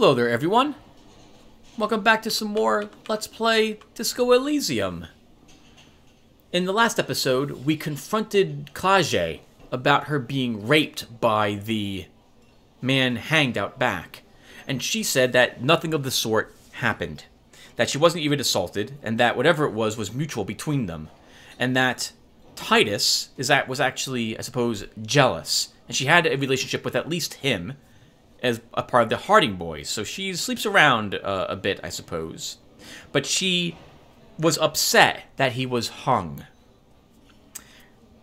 Hello there, everyone. Welcome back to some more Let's Play Disco Elysium. In the last episode, we confronted Klaasje about her being raped by the man hanged out back. And she said that nothing of the sort happened. That she wasn't even assaulted, and that whatever it was mutual between them. And that Titus was actually, I suppose, jealous. And she had a relationship with at least him as a part of the Harding boys. So she sleeps around a bit, I suppose. But she was upset that he was hung.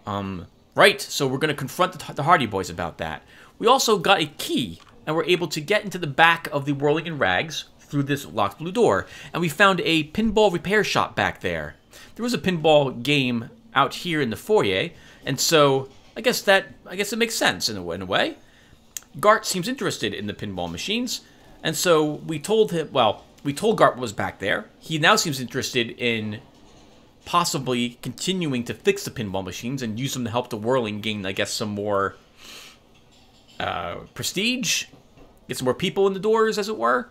Right, so we're going to confront the Hardie boys about that. We also got a key, and we're able to get into the back of the Whirling in Rags through this locked blue door. And we found a pinball repair shop back there. There was a pinball game out here in the foyer, and so I guess it makes sense in a way. Gart seems interested in the pinball machines, and so we told him, well, we told Gart what was back there. He now seems interested in possibly continuing to fix the pinball machines and use them to help the Whirling gain, I guess, some more prestige, get some more people in the doors, as it were,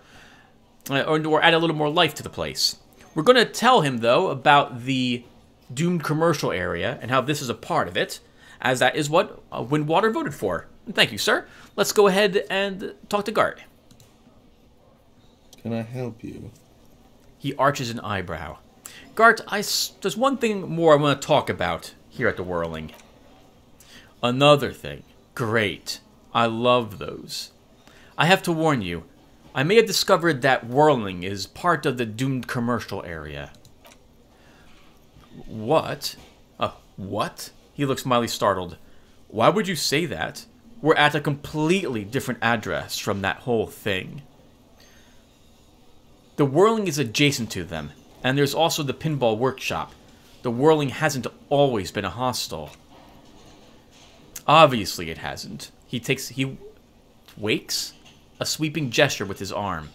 or add a little more life to the place. We're going to tell him, though, about the doomed commercial area and how this is a part of it, as that is what Windwater voted for. Thank you, sir. Let's go ahead and talk to Gart. Can I help you? He arches an eyebrow. Gart, there's one thing more I want to talk about here at the Whirling. Another thing. Great. I love those. I have to warn you. I may have discovered that Whirling is part of the doomed commercial area. What? What? He looks mildly startled. Why would you say that? We're at a completely different address from that whole thing. The Whirling is adjacent to them, and there's also the pinball workshop. The Whirling hasn't always been a hostel. Obviously it hasn't. He wakes a sweeping gesture with his arm.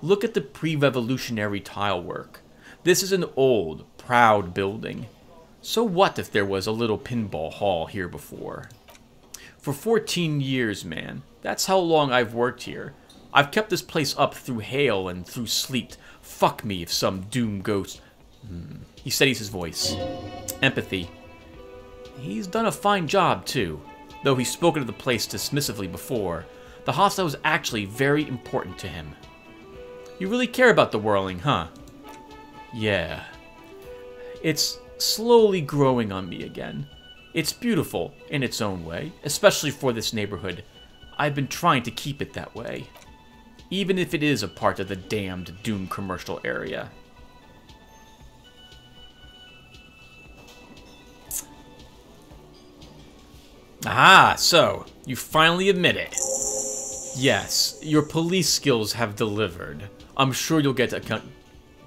Look at the pre-revolutionary tile work. This is an old, proud building. So what if there was a little pinball hall here before? For 14 years, man. That's how long I've worked here. I've kept this place up through hail and through sleet. Fuck me if some doom ghost... He steadies his voice. Empathy. He's done a fine job, too. Though he's spoken of the place dismissively before, the hostel was actually very important to him. You really care about the Whirling, huh? Yeah. It's slowly growing on me again. It's beautiful in its own way, especially for this neighborhood. I've been trying to keep it that way, even if it is a part of the damned Doom commercial area. Ah, so you finally admit it. Yes, your police skills have delivered. I'm sure you'll get a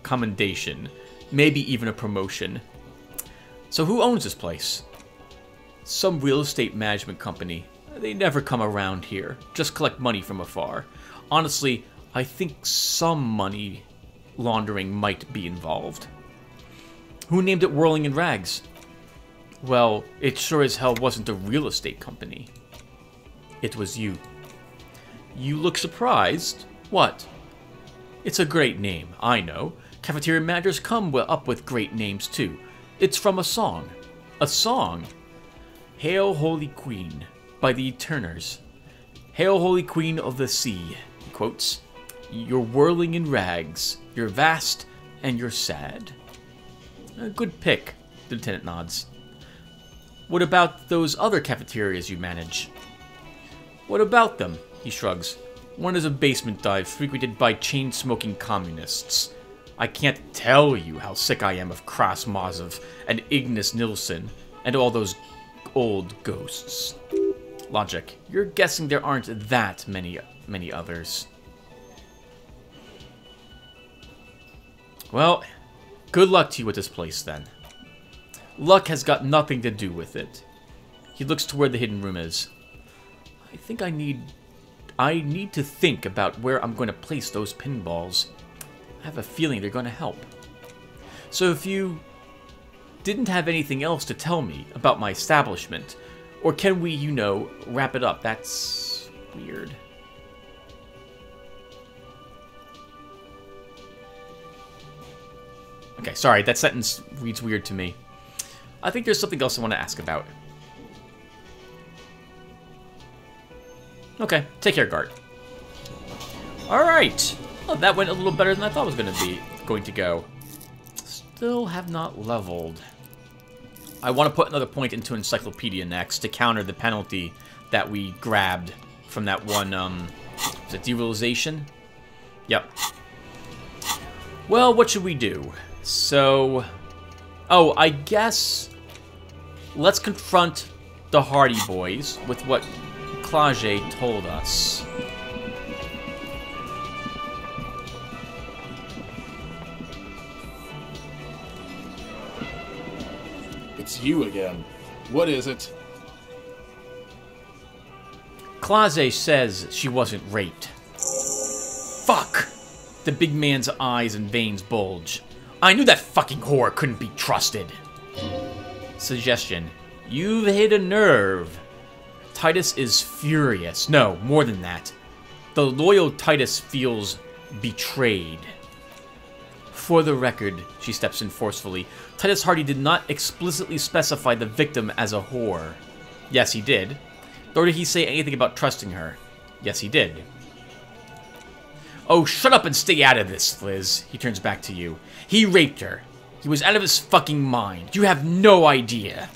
commendation, maybe even a promotion. So who owns this place? Some real estate management company. They never come around here, just collect money from afar. Honestly, I think some money laundering might be involved. Who named it Whirling in Rags? Well, it sure as hell wasn't a real estate company. It was you. You look surprised. What? It's a great name, I know. Cafeteria managers come up with great names too. It's from a song. A song? Hail Holy Queen, by the Turners. Hail Holy Queen of the Sea, he quotes. You're whirling in rags, you're vast, and you're sad. A good pick, the lieutenant nods. What about those other cafeterias you manage? What about them, he shrugs. One is a basement dive frequented by chain-smoking communists. I can't tell you how sick I am of Kras Mazov and Ignus Nilsen and all those old ghosts. Logic. You're guessing there aren't that many others. Well, good luck to you with this place, then. Luck has got nothing to do with it. He looks to where the hidden room is. I think I need to think about where I'm going to place those pinballs. I have a feeling they're going to help. So if you didn't have anything else to tell me about my establishment, or can we, you know, wrap it up? That's weird. Okay, sorry, that sentence reads weird to me. I think there's something else I want to ask about. Okay, take care, guard. Alright! Well, that went a little better than I thought it was going to go. Still have not leveled. I want to put another point into Encyclopedia next to counter the penalty that we grabbed from that one, was it derealization? Yep. Well, what should we do? So, oh, I guess let's confront the Hardie boys with what Klaasje told us. It's you again. What is it? Klaasje says she wasn't raped. Fuck! The big man's eyes and veins bulge. I knew that fucking whore couldn't be trusted. Suggestion. You've hit a nerve. Titus is furious. No, more than that. The loyal Titus feels betrayed. For the record, she steps in forcefully, Titus Hardie did not explicitly specify the victim as a whore. Yes, he did. Nor did he say anything about trusting her. Yes, he did. Oh, shut up and stay out of this, Liz. He turns back to you. He raped her. He was out of his fucking mind. You have no idea.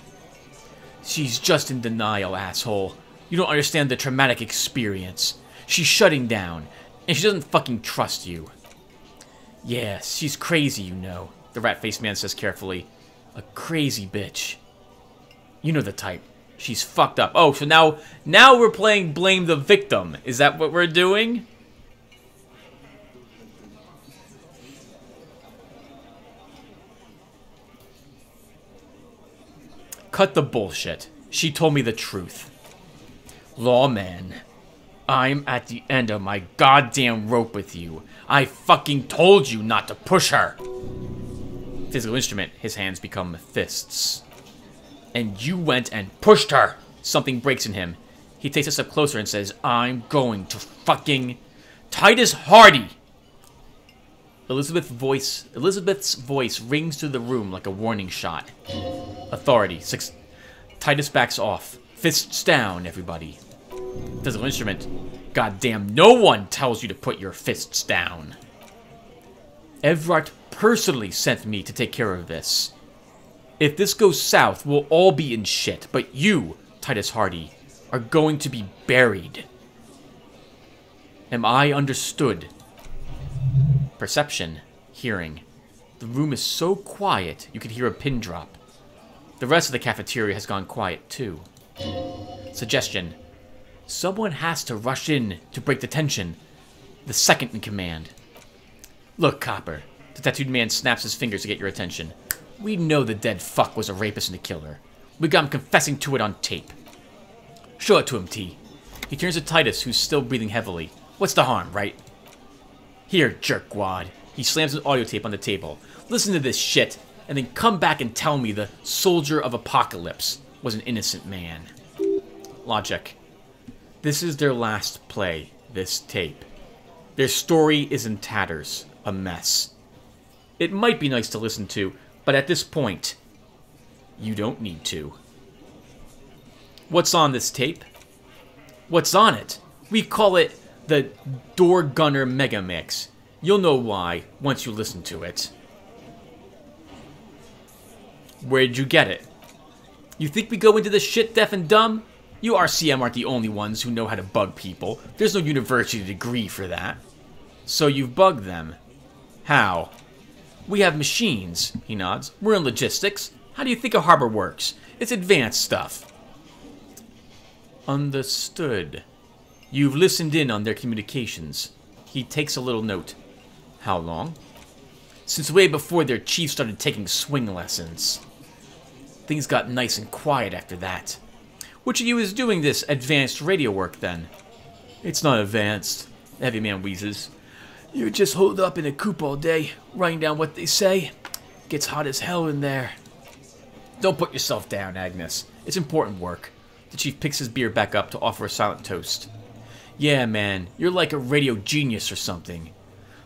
She's just in denial, asshole. You don't understand the traumatic experience. She's shutting down, and she doesn't fucking trust you. Yes, she's crazy, you know, the rat-faced man says carefully. A crazy bitch. You know the type. She's fucked up. Oh, so now we're playing blame the victim. Is that what we're doing? Cut the bullshit. She told me the truth. Lawman. I'm at the end of my goddamn rope with you. I fucking told you not to push her. Physical instrument. His hands become fists. And you went and pushed her. Something breaks in him. He takes a step closer and says, I'm going to fucking Titus Hardie. Elizabeth's voice rings through the room like a warning shot. Authority. 6. Titus backs off. Fists down, everybody. Physical instrument. Goddamn, no one tells you to put your fists down. Evrart personally sent me to take care of this. If this goes south, we'll all be in shit, but you, Titus Hardie, are going to be buried. Am I understood? Perception. Hearing. The room is so quiet, you could hear a pin drop. The rest of the cafeteria has gone quiet, too. Suggestion. Someone has to rush in to break the tension. The second in command. Look, Copper. The tattooed man snaps his fingers to get your attention. We know the dead fuck was a rapist and a killer. We got him confessing to it on tape. Show it to him, T. He turns to Titus, who's still breathing heavily. What's the harm, right? Here, jerkwad. He slams an audio tape on the table. Listen to this shit, and then come back and tell me the soldier of apocalypse was an innocent man. Logic. This is their last play, this tape. Their story is in tatters, a mess. It might be nice to listen to, but at this point, you don't need to. What's on this tape? What's on it? We call it the Door Gunner Mega Mix. You'll know why once you listen to it. Where'd you get it? You think we go into this shit deaf and dumb? You RCM aren't the only ones who know how to bug people. There's no university degree for that. So you've bugged them. How? We have machines, he nods. We're in logistics. How do you think a harbor works? It's advanced stuff. Understood. You've listened in on their communications. He takes a little note. How long? Since way before their chief started taking swing lessons. Things got nice and quiet after that. Which of you is doing this advanced radio work, then? It's not advanced, the heavy man wheezes. You just hold up in a coop all day, writing down what they say. Gets hot as hell in there. Don't put yourself down, Agnes. It's important work. The chief picks his beer back up to offer a silent toast. Yeah, man, you're like a radio genius or something.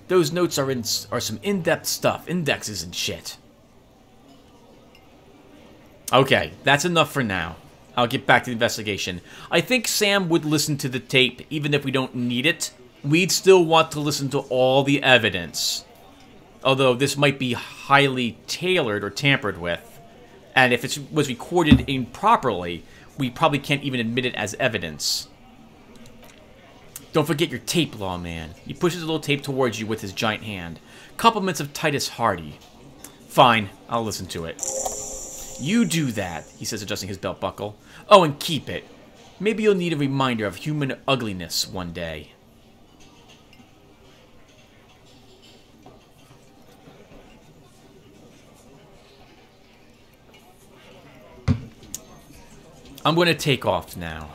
Those notes are some in-depth stuff. Indexes and shit. Okay, that's enough for now. I'll get back to the investigation. I think Sam would listen to the tape, even if we don't need it. We'd still want to listen to all the evidence. Although this might be highly tailored or tampered with. And if it was recorded improperly, we probably can't even admit it as evidence. Don't forget your tape, lawman. He pushes a little tape towards you with his giant hand. Compliments of Titus Hardie. Fine, I'll listen to it. You do that, he says, adjusting his belt buckle. Oh, and keep it. Maybe you'll need a reminder of human ugliness one day. I'm going to take off now.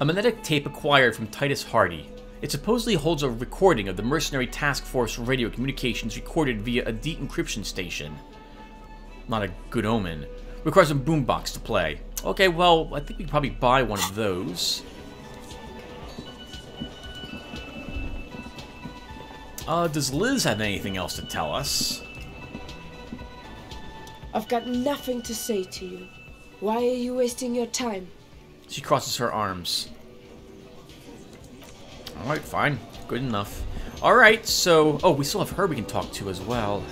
A magnetic tape acquired from Titus Hardie. It supposedly holds a recording of the Mercenary Task Force radio communications recorded via a de-encryption station. Not a good omen. Requires a boombox to play. Okay, well, I think we can probably buy one of those. Does Liz have anything else to tell us? I've got nothing to say to you. Why are you wasting your time? She crosses her arms. Alright, fine. Good enough. Alright, so... Oh, we still have her we can talk to as well.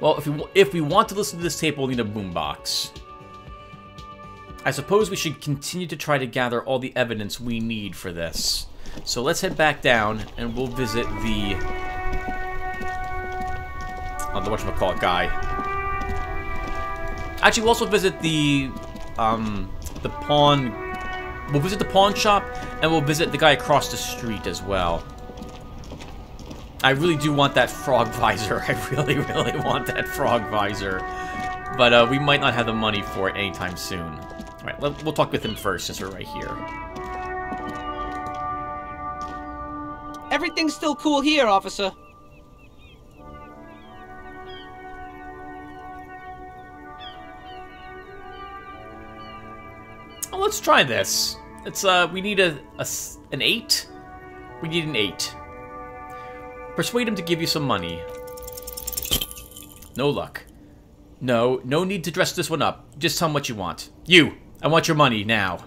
Well, if we want to listen to this tape, we'll need a boombox. I suppose we should continue to try to gather all the evidence we need for this. So let's head back down, and we'll visit the... the whatchamacallit guy. Actually, we'll also visit the pawn... We'll visit the pawn shop, and we'll visit the guy across the street as well. I really do want that frog visor. I really, really want that frog visor. But we might not have the money for it anytime soon. Alright, we'll talk with him first, since we're right here. Everything's still cool here, officer. Oh, let's try this. It's we need an 8. We need an 8. Persuade him to give you some money. No luck. No need to dress this one up. Just tell him what you want. I want your money now.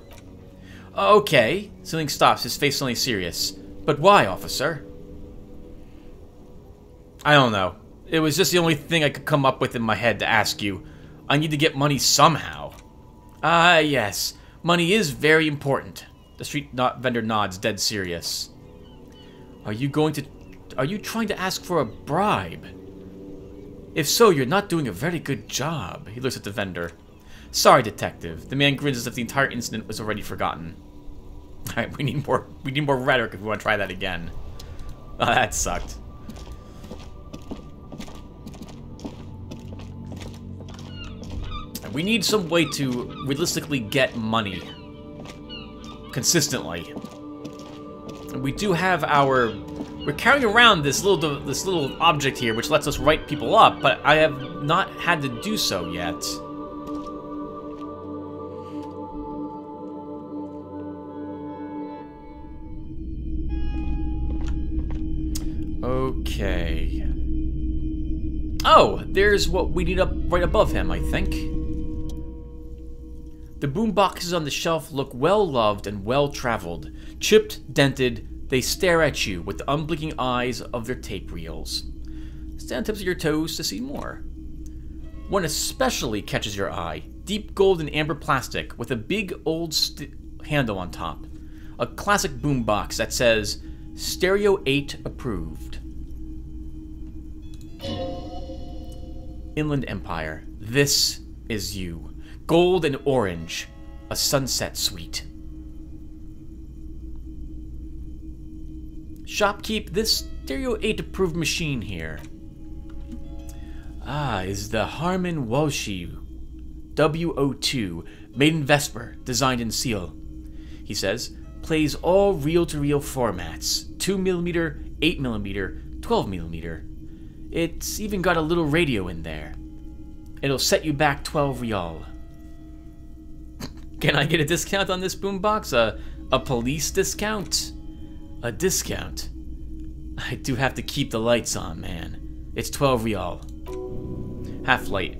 Okay. Something stops. His face suddenly serious. But why, officer? I don't know. It was just the only thing I could come up with in my head to ask you. I need to get money somehow. Ah, yes. Money is very important. The street vendor nods, dead serious. Are you trying to ask for a bribe? If so, you're not doing a very good job. He looks at the vendor. Sorry, detective. The man grins as if the entire incident was already forgotten. Alright, we need more rhetoric if we want to try that again. Oh, that sucked. We need some way to realistically get money. Consistently. We do have our... We're carrying around this little object here, which lets us write people up, but I have not had to do so yet. Okay. Oh, there's what we need up right above him, I think. The boom boxes on the shelf look well-loved and well-traveled. Chipped, dented, they stare at you with the unblinking eyes of their tape reels. Stand on tips of your toes to see more. One especially catches your eye. Deep gold and amber plastic with a big old handle on top. A classic boom box that says... Stereo 8 approved. Inland Empire. This is you. Gold and orange. A sunset suite. Shopkeep, this Stereo 8 approved machine here. Ah, is the Harman Walshi W02, made in Vesper, designed in seal. He says... Plays all reel-to-reel formats. 2mm, 8mm, 12mm. It's even got a little radio in there. It'll set you back 12 rial. Can I get a discount on this boombox? A police discount? A discount? I do have to keep the lights on, man. It's 12 rial. Half light.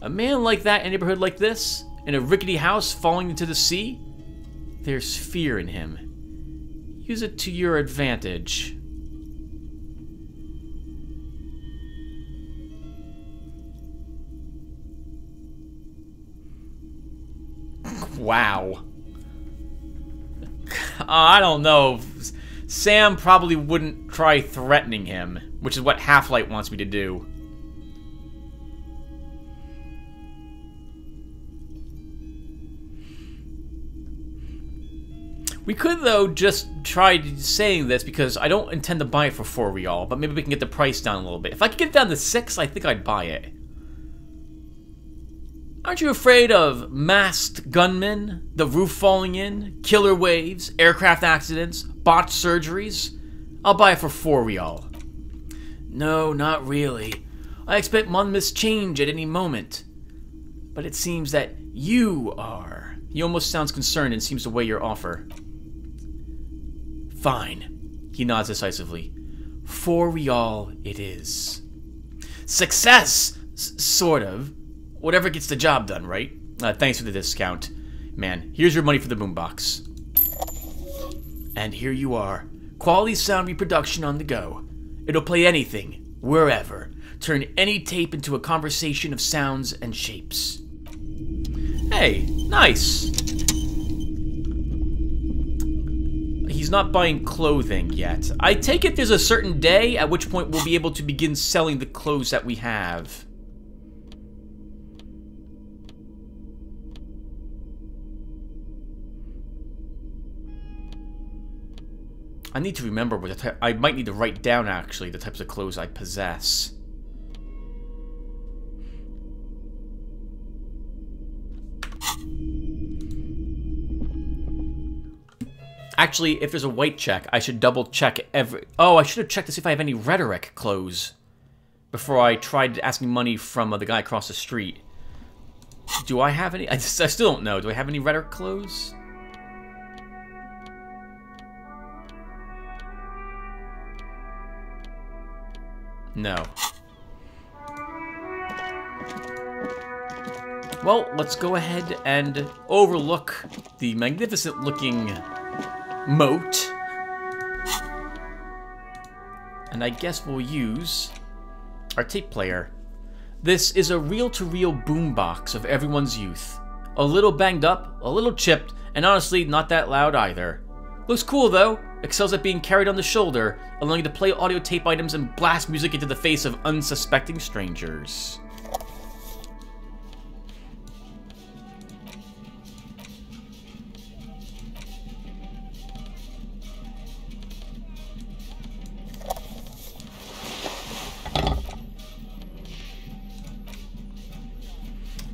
A man like that in a neighborhood like this? In a rickety house falling into the sea? There's fear in him. Use it to your advantage. Wow. I don't know. Sam probably wouldn't try threatening him, which is what Half-Light wants me to do. We could, though, just try saying this, because I don't intend to buy it for 4 real, but maybe we can get the price down a little bit. If I could get it down to 6, I think I'd buy it. Aren't you afraid of masked gunmen, the roof falling in, killer waves, aircraft accidents, botched surgeries? I'll buy it for 4 real. No, not really. I expect one mischange at any moment. But it seems that you are. He almost sounds concerned and seems to weigh your offer. Fine, he nods decisively. 4 real it is. Success! Sort of. Whatever gets the job done, right? Thanks for the discount. Man, here's your money for the boombox. And here you are. Quality sound reproduction on the go. It'll play anything, wherever. Turn any tape into a conversation of sounds and shapes. Hey, nice. He's not buying clothing yet. I take it there's a certain day, at which point we'll be able to begin selling the clothes that we have. I need to remember what the type... I might need to write down, actually, the types of clothes I possess. Actually, if there's a white check, I should double check every... Oh, I should have checked to see if I have any rhetoric clothes before I tried asking money from the guy across the street. Do I have any? I still don't know. Do I have any rhetoric clothes? No. Well, let's go ahead and overlook the magnificent looking moat. And I guess we'll use our tape player. This is a reel-to-reel boombox of everyone's youth. A little banged up, a little chipped, and honestly not that loud either. Looks cool though. Excels at being carried on the shoulder, allowing you to play audio tape items and blast music into the face of unsuspecting strangers.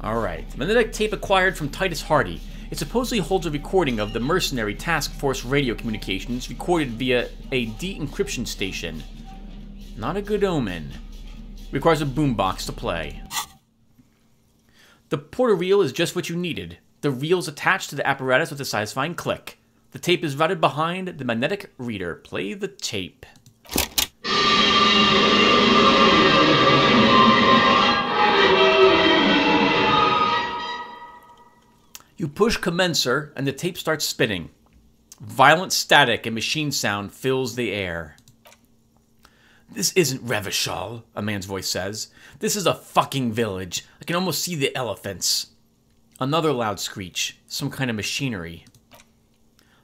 Alright, magnetic tape acquired from Titus Hardie. It supposedly holds a recording of the mercenary task force radio communications recorded via a de-encryption station. Not a good omen. Requires a boombox to play. The porter reel is just what you needed. The reel is attached to the apparatus with a satisfying click. The tape is routed behind the magnetic reader. Play the tape. You push commencer, and the tape starts spinning. Violent static and machine sound fills the air. This isn't Revachol, a man's voice says. This is a fucking village. I can almost see the elephants. Another loud screech. Some kind of machinery.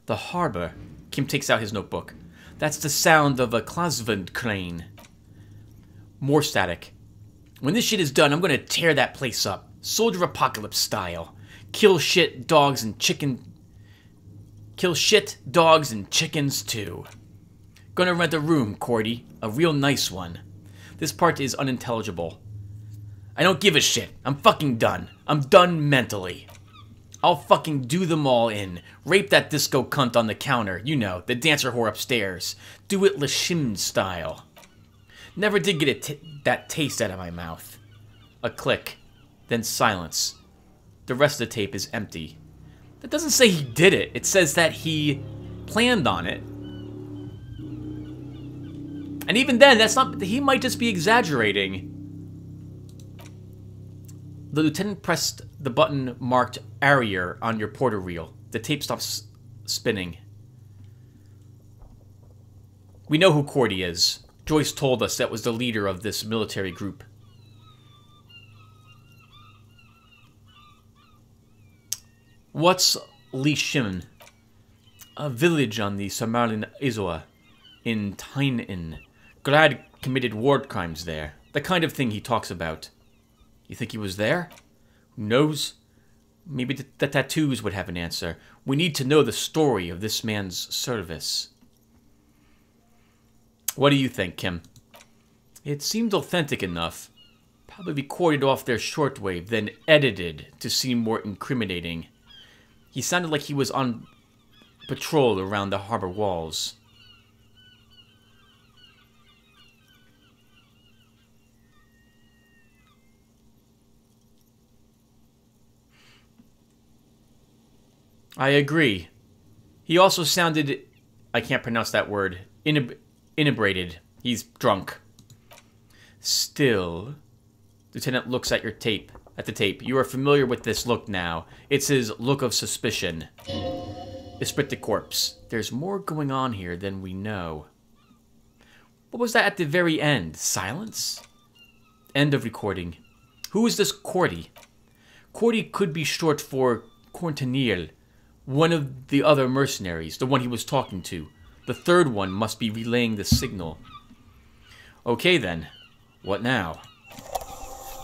The harbor. Kim takes out his notebook. That's the sound of a Klasvend crane. More static. When this shit is done, I'm gonna tear that place up. Soldier apocalypse style. Kill shit, dogs, and chicken... Kill shit, dogs, and chickens, too. Gonna rent a room, Cordy. A real nice one. This part is unintelligible. I don't give a shit. I'm fucking done. I'm done mentally. I'll fucking do them all in. Rape that disco cunt on the counter. You know, the dancer whore upstairs. Do it LeShim style. Never did get that taste out of my mouth. A click. Then silence. The rest of the tape is empty. That doesn't say he did it. It says that he planned on it. And even then, that's not... He might just be exaggerating. The lieutenant pressed the button marked Arriere on your porter reel. The tape stops spinning. We know who Cordy is. Joyce told us that was the leader of this military group. What's LeShim? A village on the Samarin Izoa in Tainin. Glad committed war crimes there. The kind of thing he talks about. You think he was there? Who knows? Maybe the tattoos would have an answer. We need to know the story of this man's service. What do you think, Kim? It seemed authentic enough. Probably recorded off their shortwave, then edited to seem more incriminating. He sounded like he was on patrol around the harbor walls. I agree. He also sounded... I can't pronounce that word. Inebriated. He's drunk. Still, Lieutenant looks at your tape. At the tape, you are familiar with this look now. It's his look of suspicion. Esprit de corps. There's more going on here than we know. What was that at the very end? Silence? End of recording. Who is this Cordy? Cordy could be short for Cortenil, one of the other mercenaries, the one he was talking to. The third one must be relaying the signal. Okay then, what now?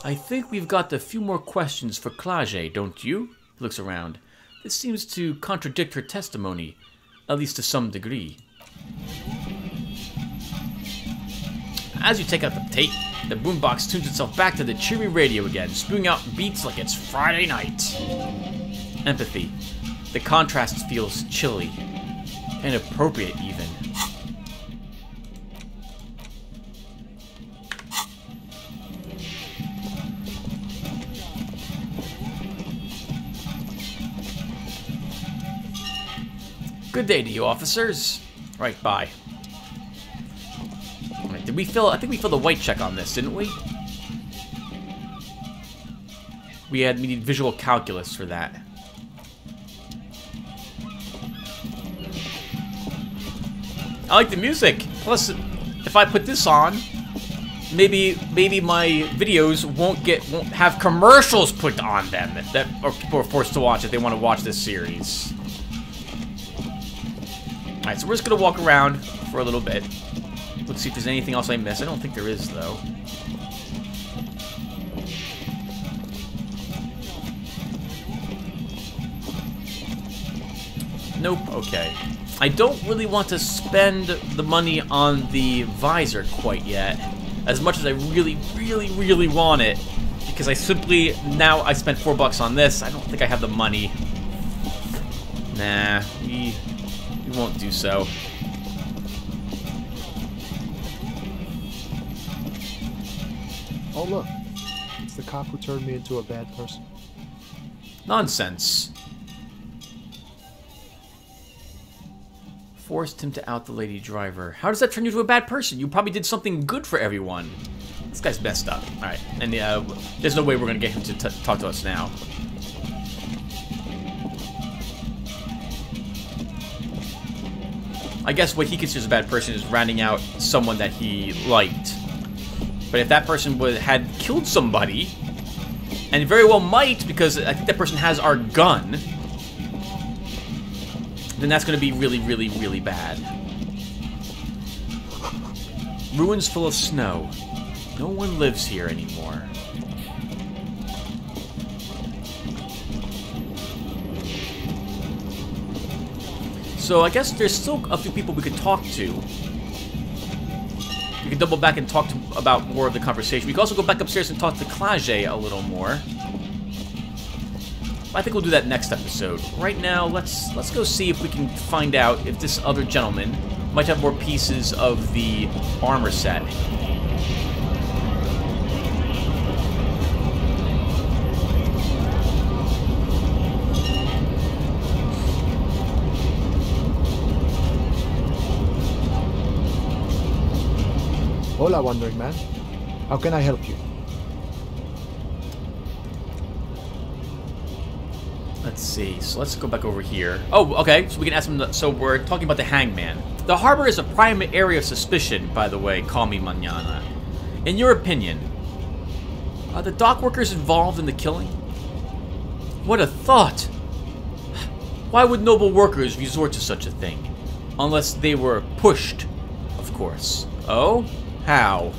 I think we've got a few more questions for Klaasje, don't you? He looks around. This seems to contradict her testimony, at least to some degree. As you take out the tape, the boombox tunes itself back to the cheery radio again, spewing out beats like it's Friday night. Empathy. The contrast feels chilly. Inappropriate, even. Good day to you, officers. Right, bye. Right, did we fill... I think we filled the white check on this, didn't we? We need visual calculus for that. I like the music. Plus, if I put this on, maybe my videos won't have commercials put on them that people are forced to watch if they want to watch this series. All right, so we're just gonna walk around for a little bit. Let's see if there's anything else I missed. I don't think there is, though. Nope. Okay. I don't really want to spend the money on the visor quite yet, as much as I really, really, really want it, because I spent $4 on this. I don't think I have the money. Nah, we won't do so. Oh look, it's the cop who turned me into a bad person. Nonsense. Forced him to out the lady driver. How does that turn you into a bad person? You probably did something good for everyone. This guy's messed up. All right, and there's no way we're gonna get him to talk to us now. I guess what he considers a bad person is ratting out someone that he liked. But if that person had killed somebody, and very well might, because I think that person has our gun, then that's going to be really, really, really bad. Ruins full of snow. No one lives here anymore. So I guess there's still a few people we could talk to. We could double back and talk about more of the conversation. We could also go back upstairs and talk to Klaasje a little more. I think we'll do that next episode. Right now, let's go see if we can find out if this other gentleman might have more pieces of the armor set. Hola, wandering man. How can I help you? Let's see. So let's go back over here. Oh, okay. So we can ask him. So we're talking about the hangman. The harbor is a prime area of suspicion, by the way. Call me mañana. In your opinion, are the dock workers involved in the killing? What a thought! Why would noble workers resort to such a thing? Unless they were pushed, of course. Oh? How?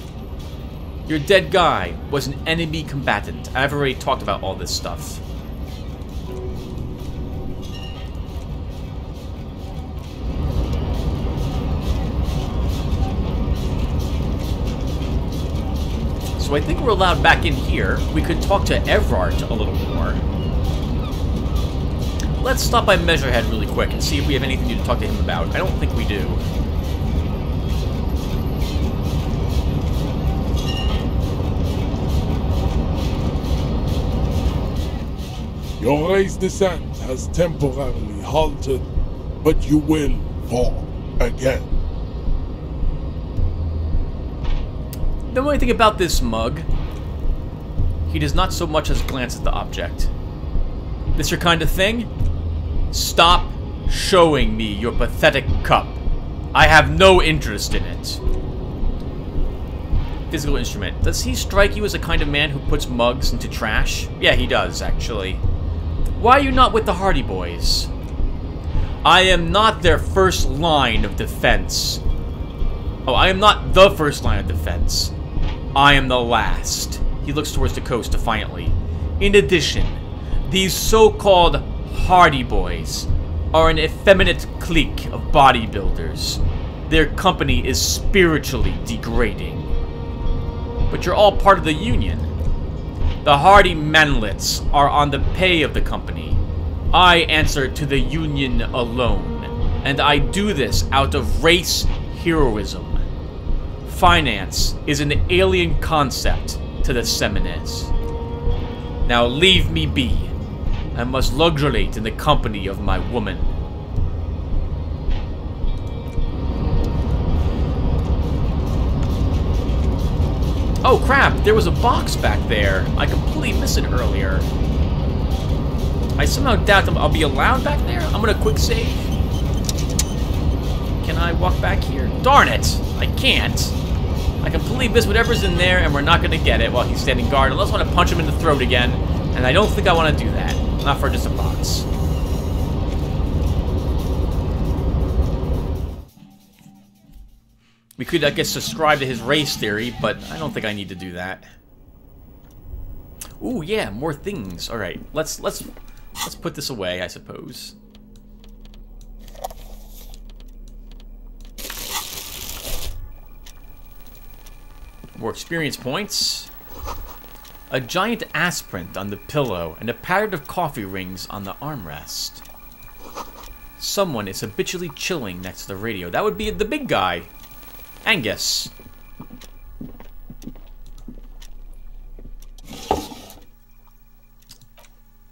Your dead guy was an enemy combatant. I've already talked about all this stuff. So I think we're allowed back in here. We could talk to Evrart a little more. Let's stop by Measurehead really quick and see if we have anything to talk to him about. I don't think we do. Your race descent has temporarily halted, but you will fall again. The only thing about this mug, he does not so much as glance at the object. This your kind of thing? Stop showing me your pathetic cup. I have no interest in it. Physical instrument. Does he strike you as the kind of man who puts mugs into trash? Yeah, he does, actually. Why are you not with the Hardie boys? I am not their first line of defense. Oh, I am not the first line of defense. I am the last. He looks towards the coast defiantly. In addition, these so-called Hardie boys are an effeminate clique of bodybuilders. Their company is spiritually degrading. But you're all part of the union. The Hardie manlets are on the pay of the company. I answer to the union alone, and I do this out of race heroism. Finance is an alien concept to the Semines. Now leave me be. I must luxuriate in the company of my woman. Oh crap, there was a box back there. I completely missed it earlier. I somehow doubt I'll be allowed back there. I'm gonna quick save. Can I walk back here? Darn it, I can't. I completely missed whatever's in there and we're not gonna get it while he's standing guard. Unless I wanna punch him in the throat again. And I don't think I want to do that. Not for just a box. We could, I guess, subscribe to his race theory, but I don't think I need to do that. Ooh, yeah, more things. All right, let's put this away, I suppose. More experience points. A giant ass print on the pillow and a pattern of coffee rings on the armrest. Someone is habitually chilling next to the radio. That would be the big guy, Angus.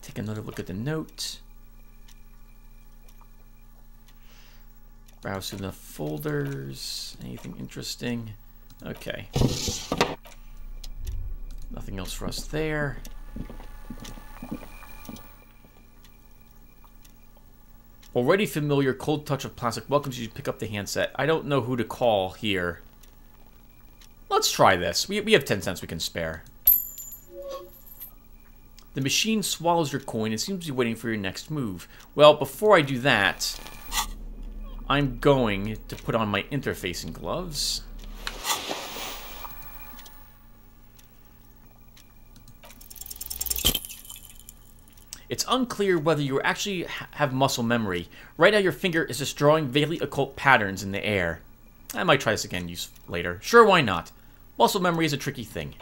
Take another look at the note. Browse through the folders. Anything interesting? Okay. Nothing else for us there. Already familiar cold touch of plastic welcomes you to pick up the handset. I don't know who to call here. Let's try this. We have 10 cents we can spare. The machine swallows your coin and seems to be waiting for your next move. Well, before I do that, I'm going to put on my interfacing gloves. It's unclear whether you actually have muscle memory. Right now your finger is just drawing vaguely occult patterns in the air. I might try this again later. Sure, why not? Muscle memory is a tricky thing.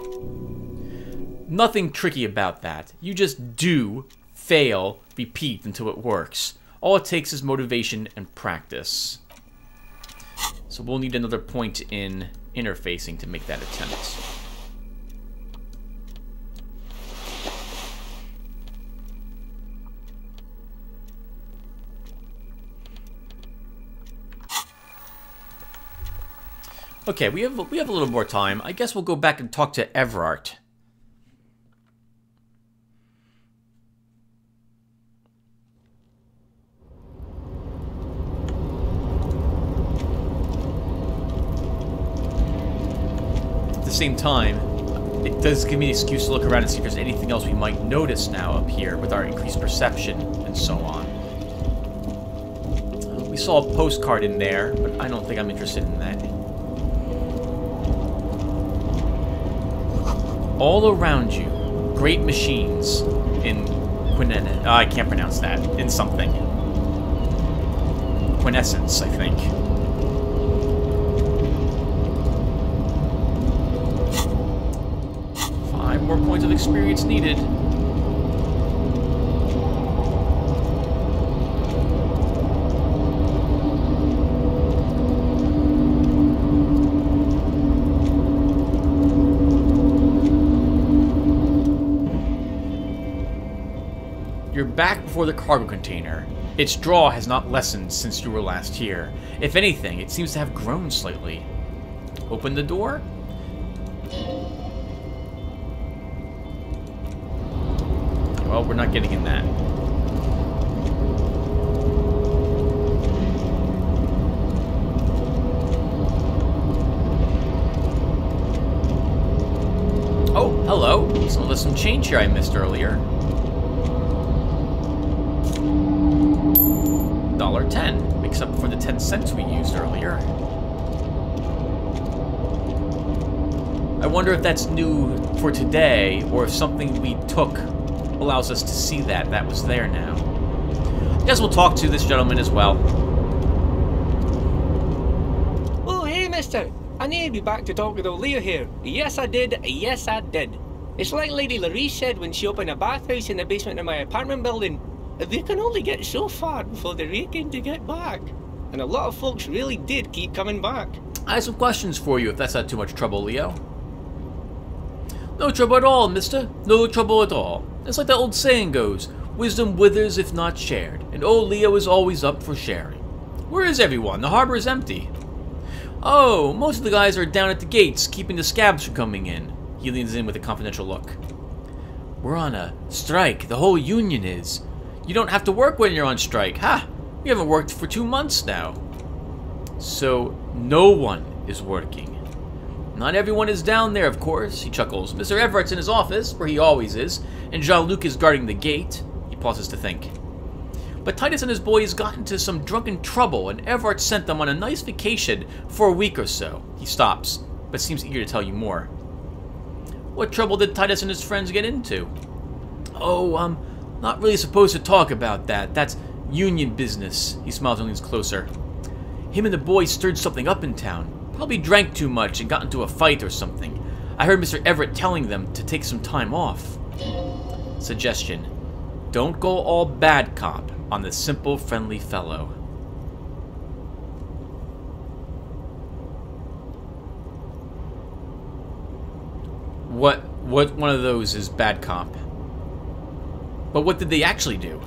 Nothing tricky about that. You just do, fail, repeat until it works. All it takes is motivation and practice. So we'll need another point in interfacing to make that attempt. Okay, we have a little more time. I guess we'll go back and talk to Evrart. At the same time, it does give me an excuse to look around and see if there's anything else we might notice now up here with our increased perception and so on. We saw a postcard in there, but I don't think I'm interested in that. All around you, great machines in Quinene. I can't pronounce that. In something. Quinescence, I think. Five more points of experience needed. You're back before the cargo container. Its draw has not lessened since you were last here. If anything, it seems to have grown slightly. Open the door. Well, we're not getting in that. Oh, hello. So there's some change here I missed earlier. $1.10 makes up for the 10 cents we used earlier. I wonder if that's new for today, or if something we took allows us to see that. That was there now. I guess we'll talk to this gentleman as well. Oh, hey, mister. I need to be back to talk with O'Lear here. Yes, I did. Yes, I did. It's like Lady Larisse said when she opened a bathhouse in the basement of my apartment building. They can only get so far before they're aching to get back. And a lot of folks really did keep coming back. I have some questions for you, if that's not too much trouble, Leo. No trouble at all, mister. No trouble at all. It's like that old saying goes, wisdom withers if not shared, and old Leo is always up for sharing. Where is everyone? The harbor is empty. Oh, most of the guys are down at the gates, keeping the scabs from coming in. He leans in with a confidential look. We're on a strike, the whole union is. You don't have to work when you're on strike, huh? We haven't worked for 2 months now. So, no one is working. Not everyone is down there, of course, he chuckles. Mr. Everett's in his office, where he always is, and Jean-Luc is guarding the gate. He pauses to think. But Titus and his boys got into some drunken trouble, and Evrart sent them on a nice vacation for a week or so. He stops, but seems eager to tell you more. What trouble did Titus and his friends get into? Oh, not really supposed to talk about that. That's union business. He smiles and leans closer. Him and the boy stirred something up in town. Probably drank too much and got into a fight or something. I heard Mr. Everett telling them to take some time off. Suggestion. Don't go all bad cop on the simple, friendly fellow. What one of those is bad cop? But what did they actually do?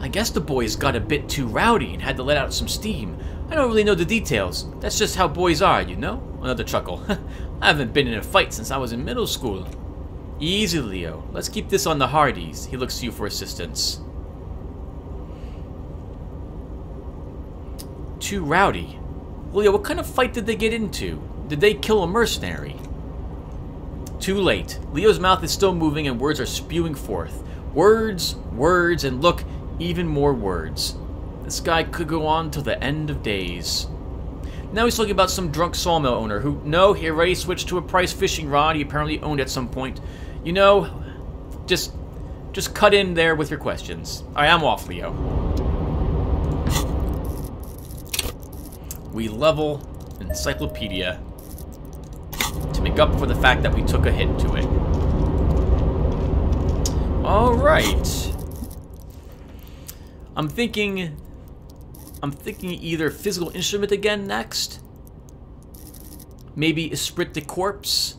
I guess the boys got a bit too rowdy and had to let out some steam. I don't really know the details. That's just how boys are, you know? Another chuckle. I haven't been in a fight since I was in middle school. Easy, Leo. Let's keep this on the Hardies. He looks to you for assistance. Too rowdy? Leo, what kind of fight did they get into? Did they kill a mercenary? Too late. Leo's mouth is still moving and words are spewing forth. Words, words, and look, even more words. This guy could go on till the end of days. Now he's talking about some drunk sawmill owner who, no, he already switched to a prize fishing rod he apparently owned at some point. You know, just cut in there with your questions. I am off, Leo. We level Encyclopedia. Make up for the fact that we took a hit to it. Alright. I'm thinking either physical instrument again next. Maybe esprit de corpse.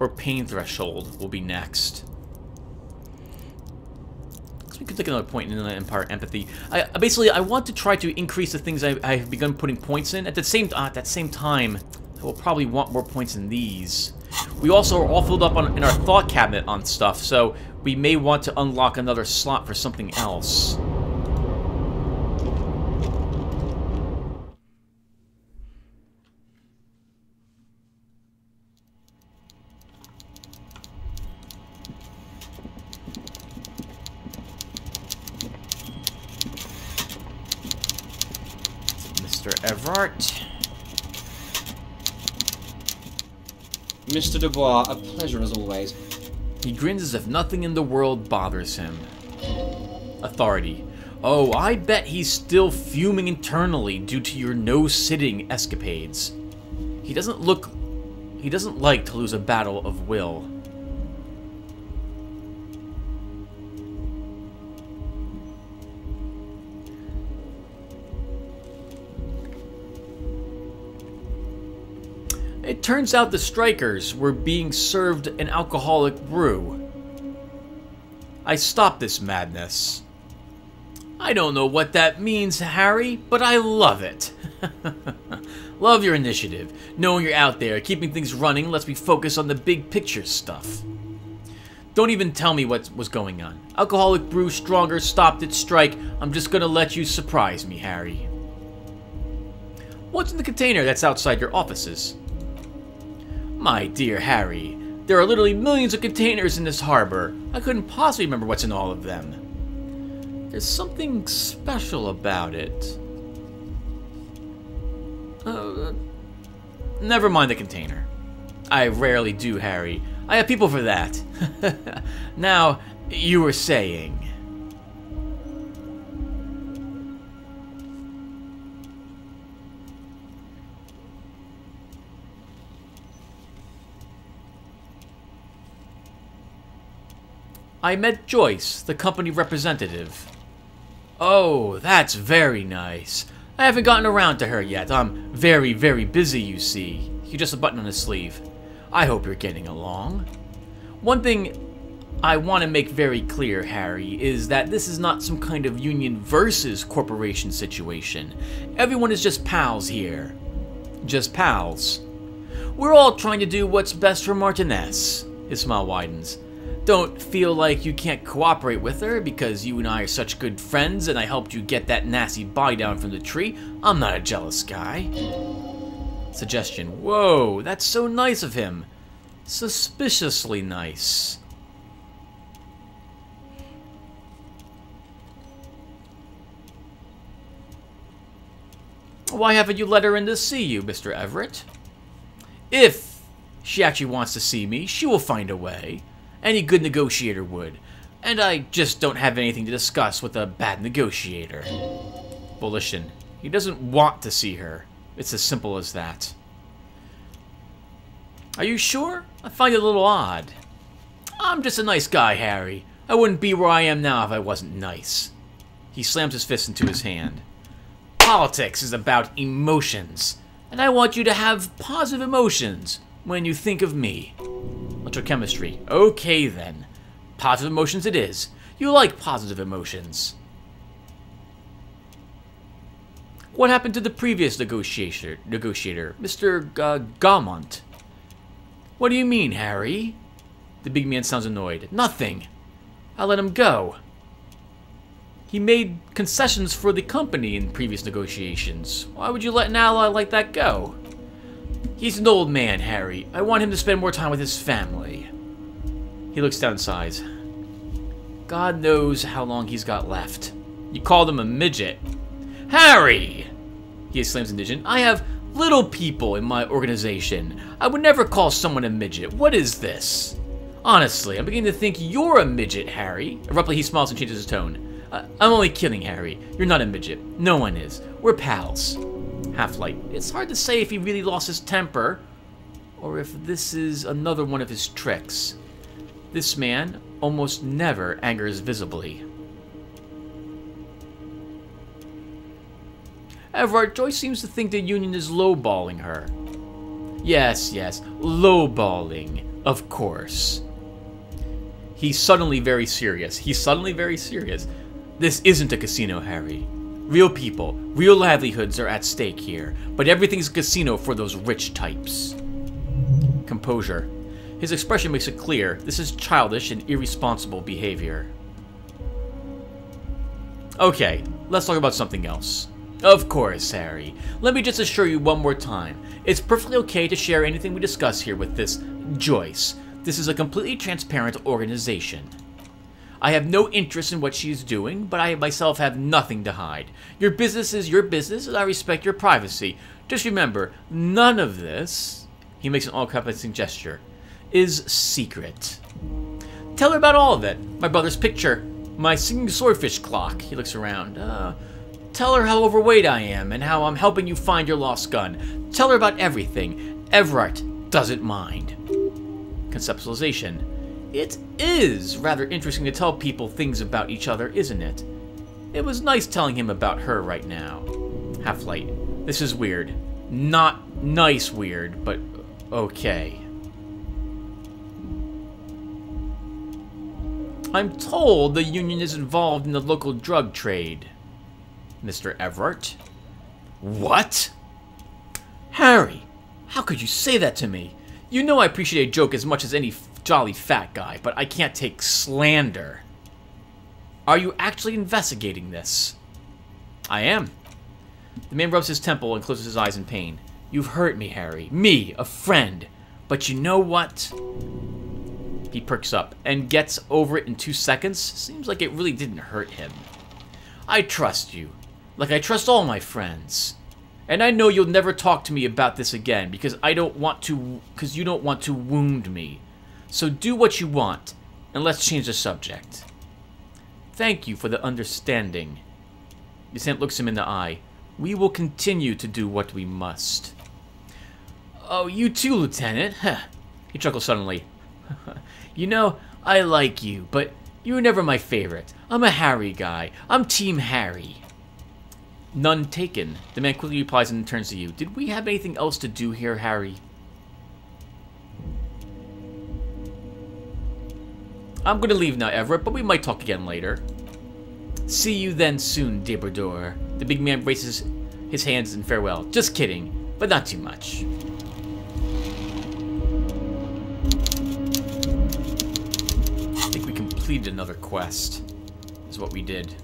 Or pain threshold will be next. could take another point in Empire Empathy. Basically, I want to try to increase the things I have begun putting points in. At the same time, I will probably want more points in these. We also are all filled up in our thought cabinet on stuff, so we may want to unlock another slot for something else. Evrart. Mr. Dubois, a pleasure as always. He grins as if nothing in the world bothers him. Authority. Oh, I bet he's still fuming internally due to your no-sitting escapades. He doesn't like to lose a battle of will. It turns out the strikers were being served an alcoholic brew. I stopped this madness. I don't know what that means, Harry, but I love it. Love your initiative. Knowing you're out there, keeping things running lets me focus on the big picture stuff. Don't even tell me what was going on. Alcoholic brew stronger stopped its strike. I'm just gonna let you surprise me, Harry. What's in the container that's outside your offices? My dear Harry, there are literally millions of containers in this harbor. I couldn't possibly remember what's in all of them. There's something special about it. Never mind the container. I rarely do, Harry. I have people for that. Now, you were saying... I met Joyce, the company representative. Oh, that's very nice. I haven't gotten around to her yet. I'm very, very busy, you see. He's just a button on his sleeve. I hope you're getting along. One thing I want to make very clear, Harry, is that this is not some kind of union versus corporation situation. Everyone is just pals here. Just pals. We're all trying to do what's best for Martinez. His smile widens. Don't feel like you can't cooperate with her because you and I are such good friends and I helped you get that nasty body down from the tree. I'm not a jealous guy. Suggestion. Whoa, that's so nice of him. Suspiciously nice. Why haven't you let her in to see you, Mr. Everett? If she actually wants to see me, she will find a way. Any good negotiator would. And I just don't have anything to discuss with a bad negotiator. Volition. He doesn't want to see her. It's as simple as that. Are you sure? I find it a little odd. I'm just a nice guy, Harry. I wouldn't be where I am now if I wasn't nice. He slams his fist into his hand. Politics is about emotions. And I want you to have positive emotions when you think of me. Electrochemistry. Okay, then. Positive emotions it is. You like positive emotions. What happened to the previous negotiator, Mr. Gaumont? What do you mean, Harry? The big man sounds annoyed. Nothing. I let him go. He made concessions for the company in previous negotiations. Why would you let an ally like that go? He's an old man, Harry. I want him to spend more time with his family. He looks down and sighs. God knows how long he's got left. You called him a midget. Harry! He exclaims indignant. I have little people in my organization. I would never call someone a midget. What is this? Honestly, I'm beginning to think you're a midget, Harry. Abruptly, he smiles and changes his tone. I'm only kidding, Harry. You're not a midget. No one is. We're pals. Half-Light. It's hard to say if he really lost his temper, or if this is another one of his tricks. This man almost never angers visibly. Evrart, Joyce seems to think the Union is lowballing her. Yes, yes, lowballing, of course. He's suddenly very serious. This isn't a casino, Harry. Real people, real livelihoods are at stake here, but everything's a casino for those rich types. Composure. His expression makes it clear this is childish and irresponsible behavior. Okay, let's talk about something else. Of course, Harry. Let me just assure you one more time, it's perfectly okay to share anything we discuss here with this Joyce. This is a completely transparent organization. I have no interest in what she is doing, but I myself have nothing to hide. Your business is your business, and I respect your privacy. Just remember, none of this, he makes an all-encompassing gesture, is secret. Tell her about all of it. My brother's picture, my singing swordfish clock. He looks around. Tell her how overweight I am and how I'm helping you find your lost gun. Tell her about everything. Evrart doesn't mind. Conceptualization. It is rather interesting to tell people things about each other, isn't it? It was nice telling him about her right now. Half-Light. This is weird. Not nice weird, but okay. I'm told the Union is involved in the local drug trade. Mr. Evrart. What? Harry, how could you say that to me? You know I appreciate a joke as much as any jolly fat guy, but I can't take slander. Are you actually investigating this? I am. The man rubs his temple and closes his eyes in pain. You've hurt me, Harry. Me, a friend. But you know what? He perks up and gets over it in 2 seconds. Seems like it really didn't hurt him. I trust you, like I trust all my friends. And I know you'll never talk to me about this again because you don't want to wound me. So do what you want, and let's change the subject. Thank you for the understanding. Yusant looks him in the eye. We will continue to do what we must. Oh, you too, Lieutenant. Huh. He chuckles suddenly. You know, I like you, but you were never my favorite. I'm a Harry guy. I'm Team Harry. None taken. The man quickly replies and turns to you. Did we have anything else to do here, Harry? I'm going to leave now, Evrart, but we might talk again later. See you then soon, Debordeur. The big man raises his hands in farewell. Just kidding, but not too much. I think we completed another quest. Is what we did.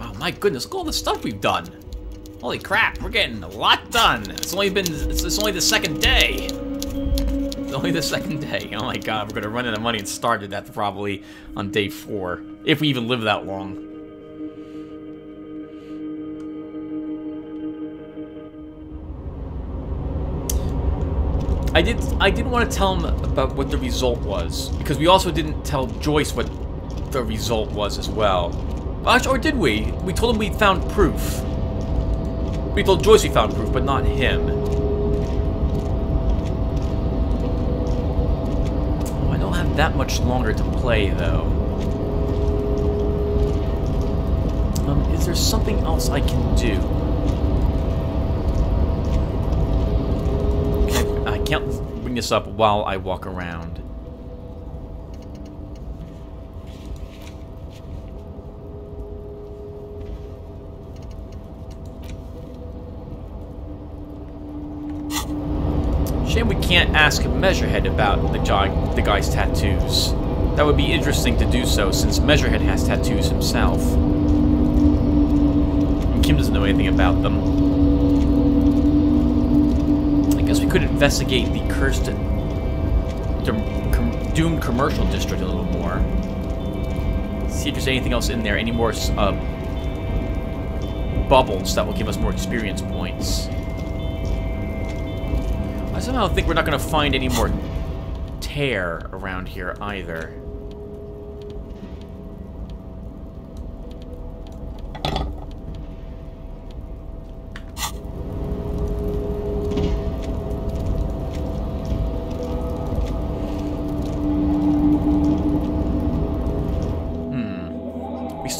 Oh my goodness! Look at all the stuff we've done. Holy crap! We're getting a lot done. It's only the second day. It's only the second day. Oh my god! We're gonna run out of money and start at that probably on day 4, if we even live that long. I didn't want to tell him about what the result was, because we also didn't tell Joyce what the result was as well. Or did we? We told him we found proof. We told Joyce we found proof, but not him. Oh, I don't have that much longer to play, though. Is there something else I can do? I can't bring this up while I walk around. Shame we can't ask Measurehead about the guy's tattoos. That would be interesting to do so, since Measurehead has tattoos himself. And Kim doesn't know anything about them. We could investigate the cursed, doomed commercial district a little more. See if there's anything else in there, any more bubbles that will give us more experience points. I somehow think we're not going to find any more tear around here either.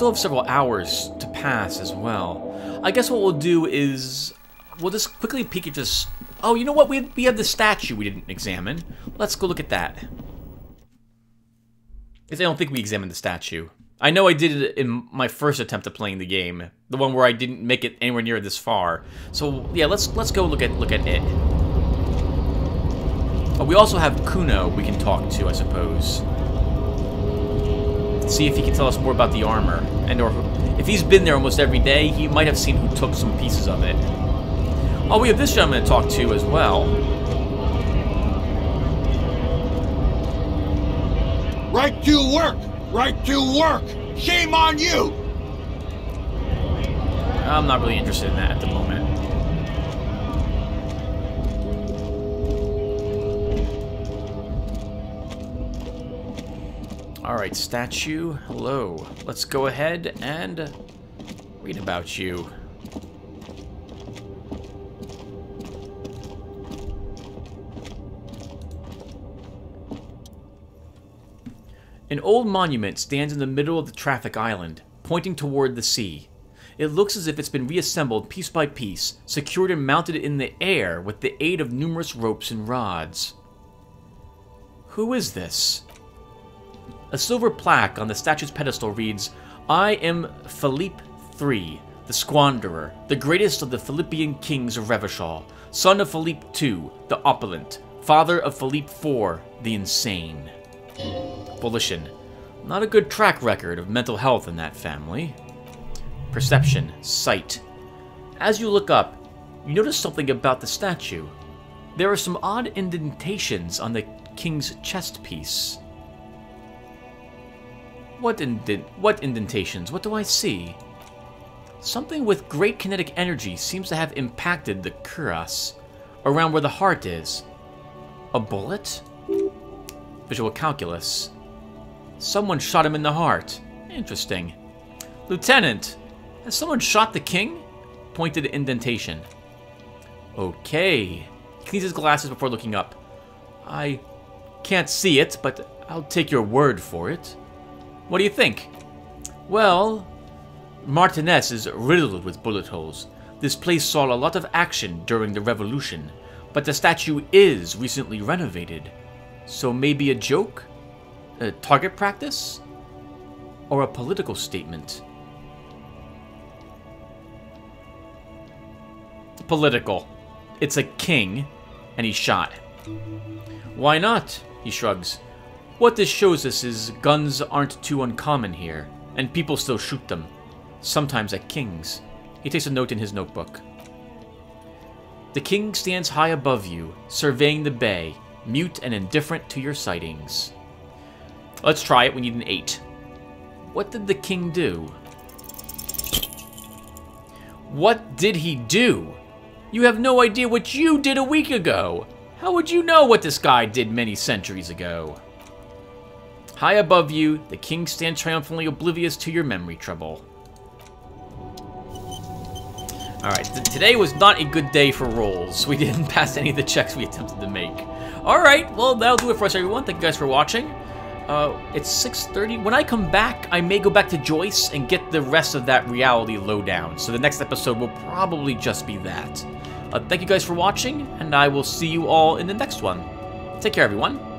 Still have several hours to pass as well. I guess what we'll do is we'll just quickly peek at this. Oh, you know what? We have the statue we didn't examine. Let's go look at that. is I don't think we examined the statue. I know I did it in my first attempt at playing the game, the one where I didn't make it anywhere near this far. So yeah, let's go look at it. Oh, we also have Kuno we can talk to, I suppose. See if he can tell us more about the armor, and or if he's been there almost every day, he might have seen who took some pieces of it. Oh, we have this gentleman to talk to as well. Right to work! Right to work! Shame on you! I'm not really interested in that at the moment. Alright, statue, hello. Let's go ahead and read about you. An old monument stands in the middle of the traffic island, pointing toward the sea. It looks as if it's been reassembled piece by piece, secured and mounted in the air with the aid of numerous ropes and rods. Who is this? A silver plaque on the statue's pedestal reads, "I am Philippe III, the Squanderer, the greatest of the Philippian kings of Revachol, son of Philippe II, the Opulent, father of Philippe IV, the Insane." Volition. Not a good track record of mental health in that family. Perception. Sight. As you look up, you notice something about the statue. There are some odd indentations on the king's chest piece. What indentations? What do I see? Something with great kinetic energy seems to have impacted the cuirass, around where the heart is. A bullet? Visual calculus. Someone shot him in the heart. Interesting. Lieutenant, has someone shot the king? Pointed indentation. Okay. He cleans his glasses before looking up. I can't see it, but I'll take your word for it. What do you think? Well, Martinez is riddled with bullet holes. This place saw a lot of action during the revolution, but the statue is recently renovated. So maybe a joke? A target practice? Or a political statement? Political. It's a king, and he's shot. Why not? He shrugs. What this shows us is guns aren't too uncommon here, and people still shoot them. Sometimes at kings. He takes a note in his notebook. The king stands high above you, surveying the bay, mute and indifferent to your sightings. Let's try it. We need an 8. What did the king do? What did he do? You have no idea what you did a week ago. How would you know what this guy did many centuries ago? High above you, the king stands triumphantly oblivious to your memory trouble. Alright, today was not a good day for rolls. We didn't pass any of the checks we attempted to make. Alright, well, that'll do it for us, everyone. Thank you guys for watching. It's 6:30. When I come back, I may go back to Joyce and get the rest of that reality lowdown. So the next episode will probably just be that. Thank you guys for watching, and I will see you all in the next one. Take care, everyone.